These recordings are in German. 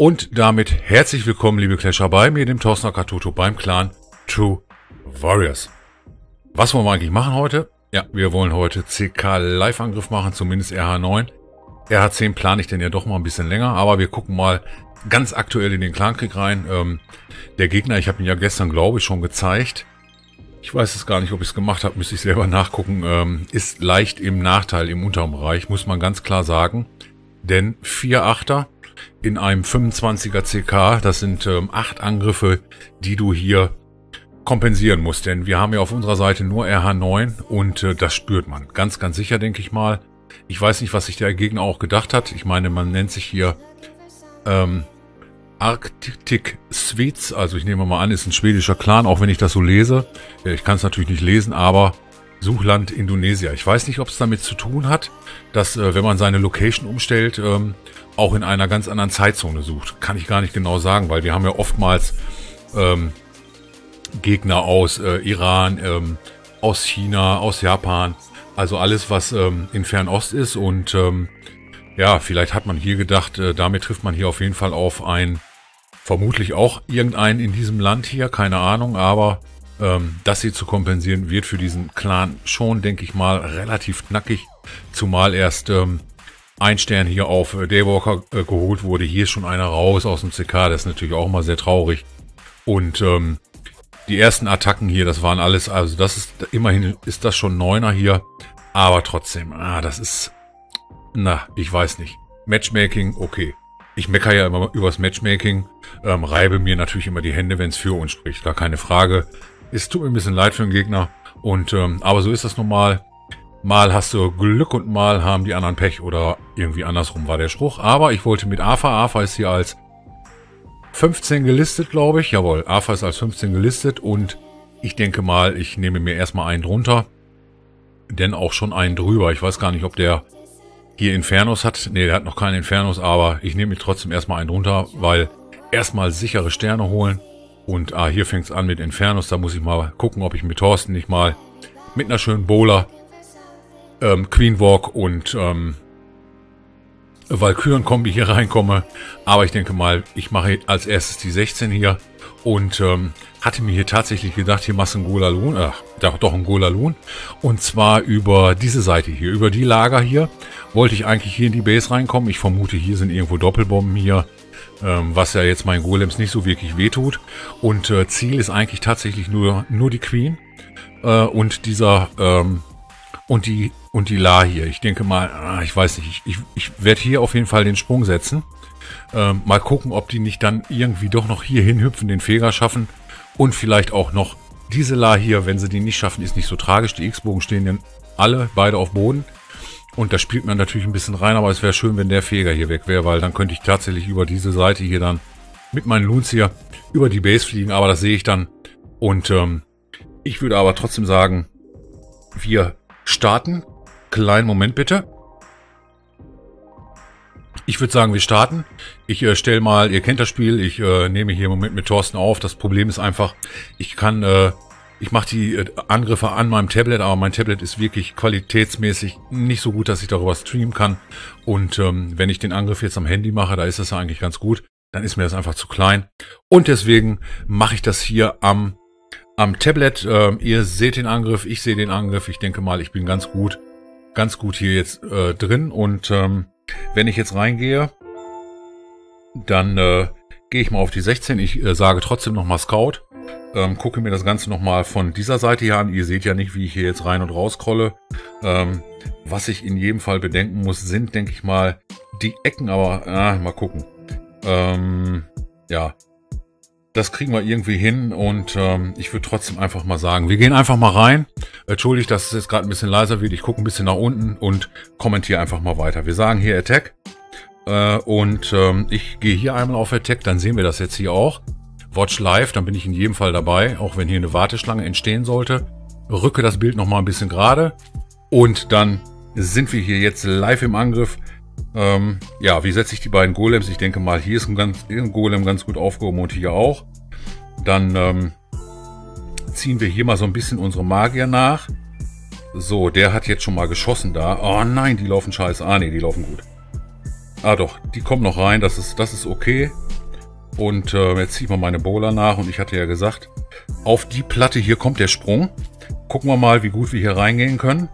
Und damit herzlich willkommen, liebe Clasher, bei mir, dem Torsten Akatuto, beim Clan Two Warriors. Was wollen wir eigentlich machen heute? Ja, wir wollen heute CK-Live-Angriff machen, zumindest rh9. rh10 plane ich denn ja doch mal ein bisschen länger, aber wir gucken mal ganz aktuell in den Clankrieg rein. Der Gegner, ich habe ihn ja gestern, glaube ich, schon gezeigt. Ich weiß es gar nicht, ob ich es gemacht habe, müsste ich selber nachgucken. Ist leicht im Nachteil im unteren Bereich, muss man ganz klar sagen. Denn 4 Achter in einem 25er CK, das sind 8 Angriffe, die du hier kompensieren musst. Denn wir haben ja auf unserer Seite nur rh9 und das spürt man ganz, ganz sicher, denke ich mal. Ich weiß nicht, was sich der Gegner auch gedacht hat. Ich meine, man nennt sich hier Arctic Sweets. Also ich nehme mal an, ist ein schwedischer Clan, auch wenn ich das so lese. Ich kann es natürlich nicht lesen, aber Suchland Indonesia. Ich weiß nicht, ob es damit zu tun hat, dass wenn man seine Location umstellt, auch in einer ganz anderen Zeitzone sucht. Kann ich gar nicht genau sagen, weil wir haben ja oftmals Gegner aus Iran, aus China, aus Japan. Also alles, was in Fernost ist. Und ja, vielleicht hat man hier gedacht, damit trifft man hier auf jeden Fall auf einen, vermutlich auch irgendeinen in diesem Land hier, keine Ahnung, aber das hier zu kompensieren, wird für diesen Clan schon, denke ich mal, relativ knackig. Zumal erst ein Stern hier auf Daywalker geholt wurde. Hier ist schon einer raus aus dem CK. Das ist natürlich auch mal sehr traurig. Und die ersten Attacken hier, das waren alles, also das ist, immerhin ist das schon 9er hier. Aber trotzdem, das ist, ich weiß nicht. Matchmaking, okay. Ich meckere ja immer übers Matchmaking. Reibe mir natürlich immer die Hände, wenn es für uns spricht. Gar keine Frage. Es tut mir ein bisschen leid für den Gegner. Und aber so ist das nun mal. Mal hast du Glück und mal haben die anderen Pech. Oder irgendwie andersrum war der Spruch. Aber ich wollte mit AFA. AFA ist hier als 15 gelistet, glaube ich. Jawohl, AFA ist als 15 gelistet. Und ich denke mal, ich nehme mir erstmal einen drunter. Denn auch schon einen drüber. Ich weiß gar nicht, ob der hier Infernus hat. Ne, der hat noch keinen Infernus. Aber ich nehme mir trotzdem erstmal einen drunter. Weil erstmal sichere Sterne holen. Und hier fängt es an mit Infernus. Da muss ich mal gucken, ob ich mit Torsten nicht mal mit einer schönen Bowler, Queen Walk und Valkyren-Kombi hier reinkomme. Aber ich denke mal, ich mache als erstes die 16 hier. Und hatte mir hier tatsächlich gedacht, hier machst du einen Golaloon. Doch, einen Golaloon. Und zwar über diese Seite hier, über die Lager hier. Wollte ich eigentlich hier in die Base reinkommen. Ich vermute, hier sind irgendwo Doppelbomben hier. Was ja jetzt meinen Golems nicht so wirklich wehtut. Und Ziel ist eigentlich tatsächlich nur die Queen. Und dieser und die La hier. Ich denke mal, ich weiß nicht, ich werde hier auf jeden Fall den Sprung setzen. Mal gucken, ob die nicht dann irgendwie doch noch hier hinhüpfen, den Feger schaffen. Und vielleicht auch noch diese La hier, wenn sie die nicht schaffen, ist nicht so tragisch. Die X-Bogen stehen dann beide auf Boden. Und da spielt man natürlich ein bisschen rein, aber es wäre schön, wenn der Feger hier weg wäre, weil dann könnte ich tatsächlich über diese Seite hier dann mit meinen Loons hier über die Base fliegen. Aber das sehe ich dann. Und ich würde aber trotzdem sagen, wir starten. Kleinen Moment bitte. Ich würde sagen, wir starten. Ich stelle mal, ihr kennt das Spiel, ich nehme hier im Moment mit Torsten auf. Das Problem ist einfach, ich mache die Angriffe an meinem Tablet, aber mein Tablet ist wirklich qualitätsmäßig nicht so gut, dass ich darüber streamen kann. Und wenn ich den Angriff jetzt am Handy mache, da ist das ja eigentlich ganz gut, dann ist mir das einfach zu klein. Und deswegen mache ich das hier am Tablet. Ihr seht den Angriff, ich sehe den Angriff. Ich denke mal, ich bin ganz gut hier jetzt drin. Und wenn ich jetzt reingehe, dann gehe ich mal auf die 16. Ich sage trotzdem nochmal Scout. Gucke mir das Ganze nochmal von dieser Seite hier an. Ihr seht ja nicht, wie ich hier jetzt rein und raus scrolle. Was ich in jedem Fall bedenken muss, sind, denke ich mal, die Ecken. Aber mal gucken. Ja, das kriegen wir irgendwie hin und ich würde trotzdem einfach mal sagen, wir gehen einfach mal rein. Entschuldigt, dass es jetzt gerade ein bisschen leiser wird. Ich gucke ein bisschen nach unten und kommentiere einfach mal weiter. Wir sagen hier Attack und ich gehe hier einmal auf Attack, dann sehen wir das jetzt hier auch. Watch Live, dann bin ich in jedem Fall dabei, auch wenn hier eine Warteschlange entstehen sollte. Rücke das Bild nochmal ein bisschen gerade und dann sind wir hier jetzt live im Angriff. Ja, wie setze ich die beiden Golems? Ich denke mal, hier ist ein Golem ganz gut aufgehoben und hier auch. Dann ziehen wir hier mal so ein bisschen unsere Magier nach. So, der hat jetzt schon mal geschossen da. Oh nein, die laufen scheiße. Ah ne, die laufen gut. Ah doch, die kommen noch rein. Das ist okay. Und jetzt ziehe ich mal meine Bowler nach. Und ich hatte ja gesagt, auf die Platte hier kommt der Sprung. Gucken wir mal, wie gut wir hier reingehen können.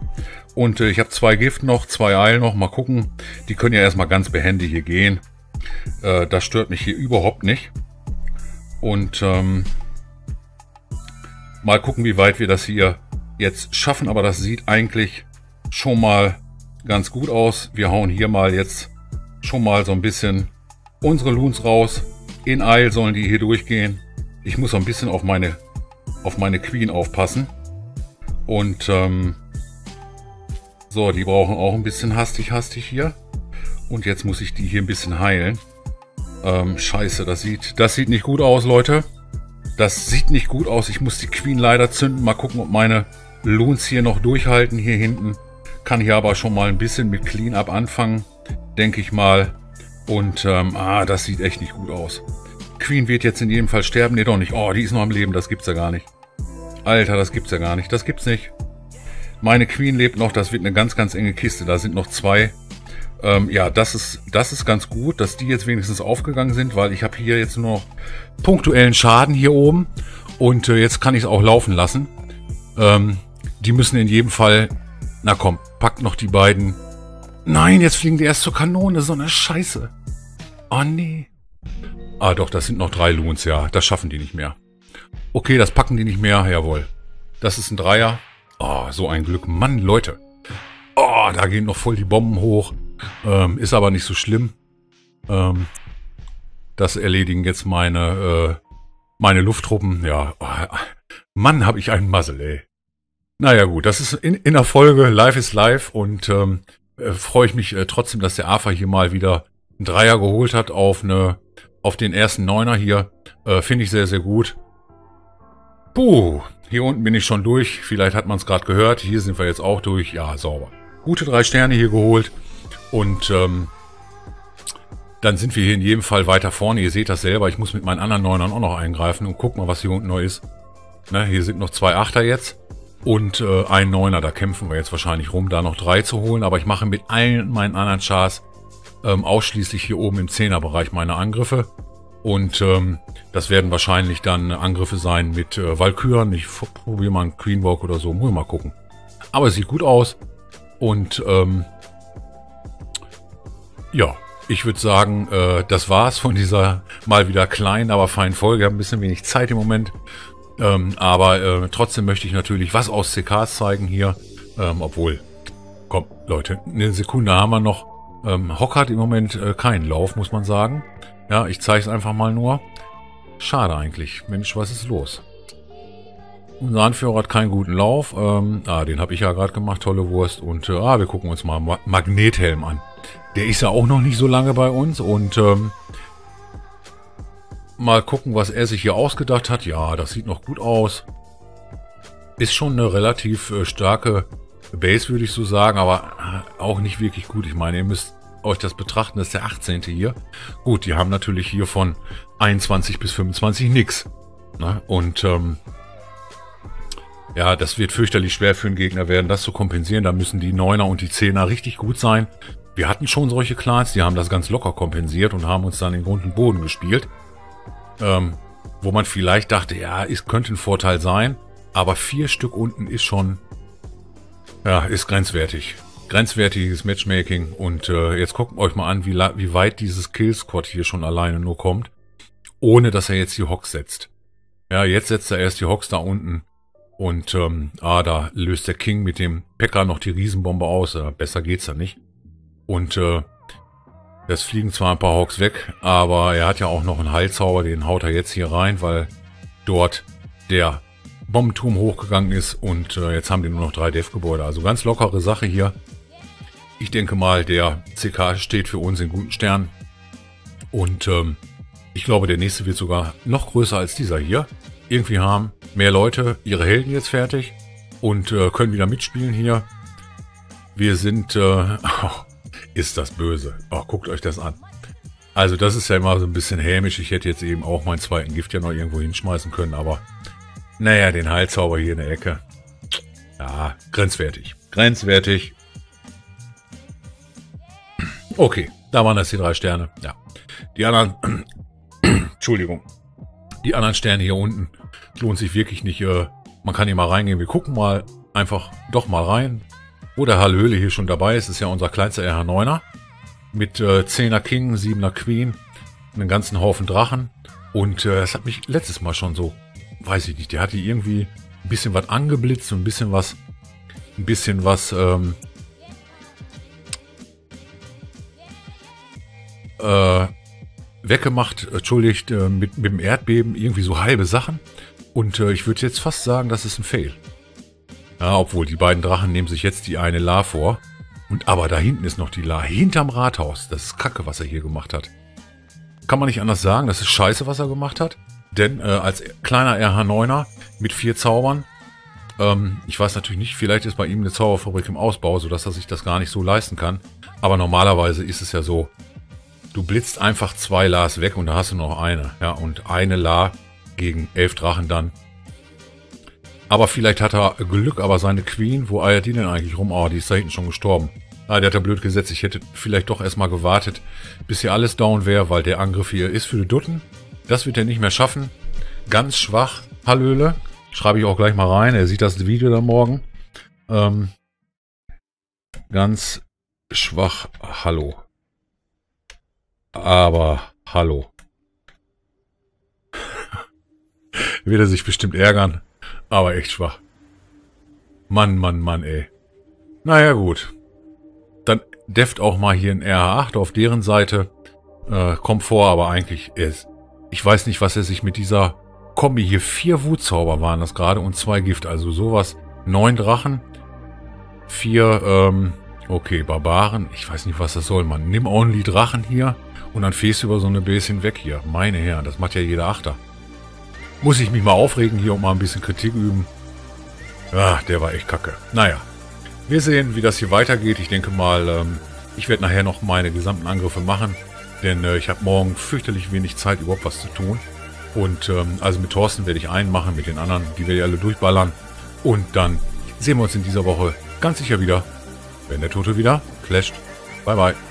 Und ich habe 2 Gift noch, 2 Eil noch. Mal gucken. Die können ja erstmal ganz behende hier gehen. Das stört mich hier überhaupt nicht. Und mal gucken, wie weit wir das hier jetzt schaffen. Aber das sieht eigentlich schon mal ganz gut aus. Wir hauen hier mal jetzt schon mal so ein bisschen unsere Loons raus. In Eil sollen die hier durchgehen. Ich muss so ein bisschen auf meine Queen aufpassen. Und so, die brauchen auch ein bisschen hastig hier. Und jetzt muss ich die hier ein bisschen heilen. Scheiße, das sieht nicht gut aus, Leute. Das sieht nicht gut aus. Ich muss die Queen leider zünden. Mal gucken, ob meine Loons hier noch durchhalten hier hinten. Kann hier aber schon mal ein bisschen mit Cleanup anfangen, denke ich mal. Und das sieht echt nicht gut aus. Queen wird jetzt in jedem Fall sterben. Nee, doch nicht. Oh, die ist noch am Leben. Das gibt's ja gar nicht. Alter, das gibt's ja gar nicht. Das gibt's nicht. Meine Queen lebt noch. Das wird eine ganz, ganz enge Kiste. Da sind noch 2. Ja, das ist ganz gut, dass die jetzt wenigstens aufgegangen sind, weil ich habe hier jetzt nur noch punktuellen Schaden hier oben. Und jetzt kann ich es auch laufen lassen. Die müssen in jedem Fall... Na komm, packt noch die beiden... Nein, jetzt fliegen die erst zur Kanone, so eine Scheiße. Oh nee. Ah doch, das sind noch 3 Loons, ja. Das schaffen die nicht mehr. Okay, das packen die nicht mehr, jawohl. Das ist ein 3er. Oh, so ein Glück. Mann, Leute. Oh, da gehen noch voll die Bomben hoch. Ist aber nicht so schlimm. Das erledigen jetzt meine Lufttruppen. Ja, oh, Mann, habe ich einen Muzzle, ey. Naja gut, das ist in der Folge. Life is life und... freue ich mich trotzdem, dass der AFA hier mal wieder einen 3er geholt hat auf den ersten 9er hier. Finde ich sehr, sehr gut. Puh, hier unten bin ich schon durch. Vielleicht hat man es gerade gehört. Hier sind wir jetzt auch durch. Ja, sauber. Gute 3 Sterne hier geholt. Und dann sind wir hier in jedem Fall weiter vorne. Ihr seht das selber. Ich muss mit meinen anderen 9ern auch noch eingreifen und guck mal, was hier unten neu ist. Ne, hier sind noch 2 8er jetzt. Und ein 9er, da kämpfen wir jetzt wahrscheinlich rum, da noch 3 zu holen. Aber ich mache mit allen meinen anderen Chars ausschließlich hier oben im 10er-Bereich meine Angriffe. Und das werden wahrscheinlich dann Angriffe sein mit Walküren. Ich probiere mal einen Queen Walk oder so, muss mal gucken. Aber es sieht gut aus. Und ja, ich würde sagen, das war's von dieser mal wieder kleinen, aber feinen Folge. Ich habe ein bisschen wenig Zeit im Moment. Aber trotzdem möchte ich natürlich was aus CKs zeigen hier. Obwohl, komm Leute, eine Sekunde haben wir noch. Hock hat im Moment keinen Lauf, muss man sagen. Ja, ich zeige es einfach mal nur. Schade eigentlich. Mensch, was ist los? Unser Anführer hat keinen guten Lauf. Den habe ich ja gerade gemacht, tolle Wurst. Und wir gucken uns mal Magnethelm an. Der ist ja auch noch nicht so lange bei uns und... mal gucken, was er sich hier ausgedacht hat. Ja, das sieht noch gut aus. Ist schon eine relativ starke Base, würde ich so sagen. Aber auch nicht wirklich gut. Ich meine, ihr müsst euch das betrachten. Das ist der 18. hier. Gut, die haben natürlich hier von 21 bis 25 nix. Ne? Und ja, das wird fürchterlich schwer für den Gegner werden, das zu kompensieren. Da müssen die 9er und die 10er richtig gut sein. Wir hatten schon solche Clans, die haben das ganz locker kompensiert und haben uns dann in Grund und Boden gespielt. Wo man vielleicht dachte, ja, es könnte ein Vorteil sein, aber 4 Stück unten ist schon, ja, ist grenzwertig. Grenzwertiges Matchmaking und jetzt guckt euch mal an, wie weit dieses Killsquad hier schon alleine nur kommt, ohne dass er jetzt die Hawks setzt. Ja, jetzt setzt er erst die Hawks da unten und da löst der King mit dem Packer noch die Riesenbombe aus, besser geht's ja nicht. Und das fliegen zwar ein paar Hawks weg, aber er hat ja auch noch einen Heilzauber, den haut er jetzt hier rein, weil dort der Bombenturm hochgegangen ist und jetzt haben die nur noch 3 Dev-Gebäude. Also ganz lockere Sache hier. Ich denke mal, der CK steht für uns in guten Sternen und ich glaube, der nächste wird sogar noch größer als dieser hier. Irgendwie haben mehr Leute ihre Helden jetzt fertig und können wieder mitspielen hier. Wir sind... Ist das böse. Oh, guckt euch das an. Also das ist ja immer so ein bisschen hämisch. Ich hätte jetzt eben auch meinen zweiten Gift ja noch irgendwo hinschmeißen können, aber naja, den Heilzauber hier in der Ecke. Ja, grenzwertig. Grenzwertig. Okay, da waren das die 3 Sterne. Ja, die anderen... Entschuldigung. Die anderen Sterne hier unten lohnt sich wirklich nicht. Man kann hier mal reingehen. Wir gucken mal einfach doch mal rein. Wo der Hallöle hier schon dabei ist, ist ja unser kleinster RH9er. Mit 10er King, 7er Queen, einen ganzen Haufen Drachen. Und das hat mich letztes Mal schon so, weiß ich nicht, der hatte irgendwie ein bisschen was angeblitzt und ein bisschen was weggemacht, entschuldigt, mit dem Erdbeben, irgendwie so halbe Sachen. Und ich würde jetzt fast sagen, das ist ein Fail. Ja, obwohl die beiden Drachen nehmen sich jetzt die eine La vor. Und aber da hinten ist noch die La, hinterm Rathaus. Das ist Kacke, was er hier gemacht hat. Kann man nicht anders sagen, das ist Scheiße, was er gemacht hat. Denn als kleiner RH9er mit 4 Zaubern, ich weiß natürlich nicht, vielleicht ist bei ihm eine Zauberfabrik im Ausbau, sodass er sich das gar nicht so leisten kann. Aber normalerweise ist es ja so, du blitzt einfach 2 Las weg und da hast du noch eine. Ja, und eine La gegen 11 Drachen dann. Aber vielleicht hat er Glück, aber seine Queen, wo eiert die denn eigentlich rum? Oh, die ist da hinten schon gestorben. Ah, der hat ja blöd gesetzt. Ich hätte vielleicht doch erstmal gewartet, bis hier alles down wäre, weil der Angriff hier ist für die Dutten. Das wird er nicht mehr schaffen. Ganz schwach, Hallöle. Schreibe ich auch gleich mal rein. Er sieht das Video dann morgen. Ganz schwach, hallo. Aber hallo. Wird er sich bestimmt ärgern. Aber echt schwach. Mann, Mann, Mann, ey. Naja, gut. Dann deft auch mal hier ein RH8 auf deren Seite. Kommt vor, aber eigentlich ist... Ich weiß nicht, was er sich mit dieser Kombi hier... 4 Wutzauber waren das gerade und 2 Gift. Also sowas. 9 Drachen. 4, okay, Barbaren. Ich weiß nicht, was das soll, Mann. Nimm only Drachen hier und dann fährst du über so eine Bäschen weg hier. Meine Herren, das macht ja jeder Achter. Muss ich mich mal aufregen hier und mal ein bisschen Kritik üben. Ah, der war echt kacke. Naja, wir sehen, wie das hier weitergeht. Ich denke mal, ich werde nachher noch meine gesamten Angriffe machen. Denn ich habe morgen fürchterlich wenig Zeit, überhaupt was zu tun. Und also mit Torsten werde ich einen machen, mit den anderen, die werde ich alle durchballern. Und dann sehen wir uns in dieser Woche ganz sicher wieder, wenn der Toto wieder clasht. Bye, bye.